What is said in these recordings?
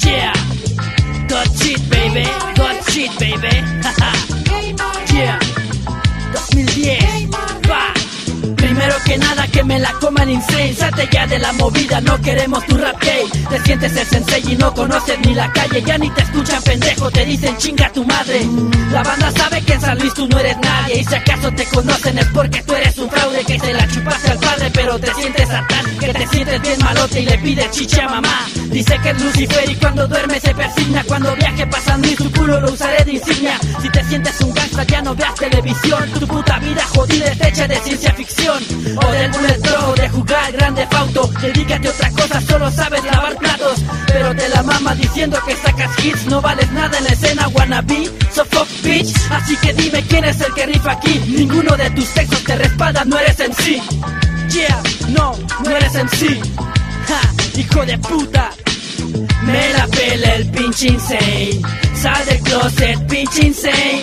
Yeah, got shit, baby. Got shit, baby. Yeah, 2010. Primero que nada que me la coman insane. Salte ya de la movida, no queremos tu rap gay. Te sientes el sensei y no conoces ni la calle. Ya ni te escuchan, pendejo, te dicen chinga tu madre. La banda sabe que en San Luis tú no eres nadie, y si acaso te conocen es porque tú eres un fraude, que te la chupaste al padre pero te sientes satán, que te sientes bien malote y le pides chiche a mamá. Dice que es Lucifer y cuando duerme se persigna. Cuando viaje pa' San Luis tu culo lo usaré de insignia. Si te sientes un gangsta ya no veas televisión. Tu puta vida jodida está hecha de ciencia ficción, o del bullet pro, o de jugar grande fauto. Dedícate a otra cosa, solo sabes lavar platos. Pero te la mamas diciendo que sacas hits. No vales nada en la escena, wannabe, so fuck bitch. Así que dime quién es el que rifa aquí. Ninguno de tus textos te respalda, no eres MC. Yeah, no eres MC. Ja, hijo de puta. Me la pela el pinche insane. Sal del closet, pinche insane.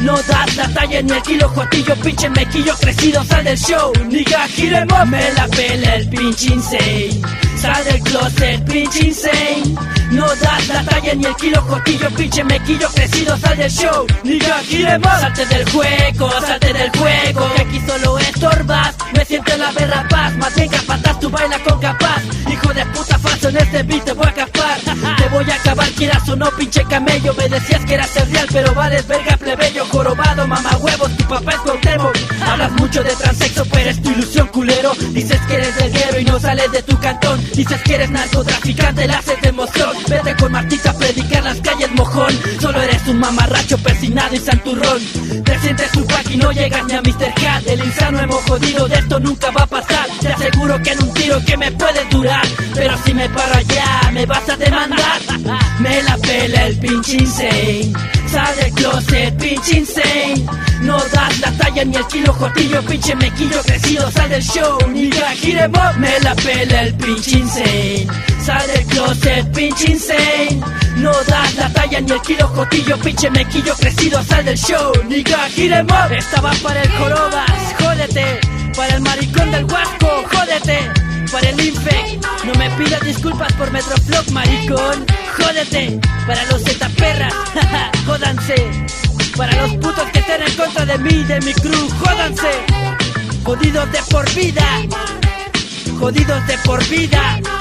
No das la talla ni el kilo jotillo, pinche mequillo crecido, sal del show, nigga, giremos. Me la pela el pinche insane. Sal del closet, pinche insane. No das la talla ni el kilo jotillo, pinche mequillo crecido, sal del show, nigga, giremos. Salte del juego, que aquí solo estorbas. Me siento la verra paz, más bien capataz, tú baila con capaz. Hijo de puta falso, en este beat te voy a acabar. Te voy a acabar, quieras o no, pinche camello. Me decías que eras el real, pero vales verga, plebeyo. Jorobado, mamahuevos, tu papá es Cuauhtémoc. Hablas mucho de transexo, pero es tu ilusión, culero. Dices que eres guerrero y no sales de tu cantón. Dices que eres narcotraficante, la haces de mostrón. Vete con Martita a predicar las calles, mojón. Solo eres un mamarracho, persinado y santurrón. Te sientes un guac y no llegas ni a Mr. Cat. El insano hemos jodido, de esto nunca va a pasar. Te aseguro que en un tiro que me puedes durar, pero si me paro allá me vas a demandar. Me la pela el pinche insane. Sal del closet, pinche insane. No das la talla ni el kilo jotillo, pinche mequillo crecido, sal del show, nigga, giremos. Me la pela el pinche insane. Sal del closet, pinche insane. No das la talla ni el kilo jotillo, pinche mequillo crecido, sal del show, nigga, giremos. Esta va para el jorobas, jódete. Para el maricón del huasco, jódete. Para el infec, no me pidas disculpas por Metroflog, maricón, jódete. Para los zetaperras, jaja, jódanse. Para los putos que estén en contra de mí, de mi crew, jódanse. Jodidos de por vida, jodidos de por vida.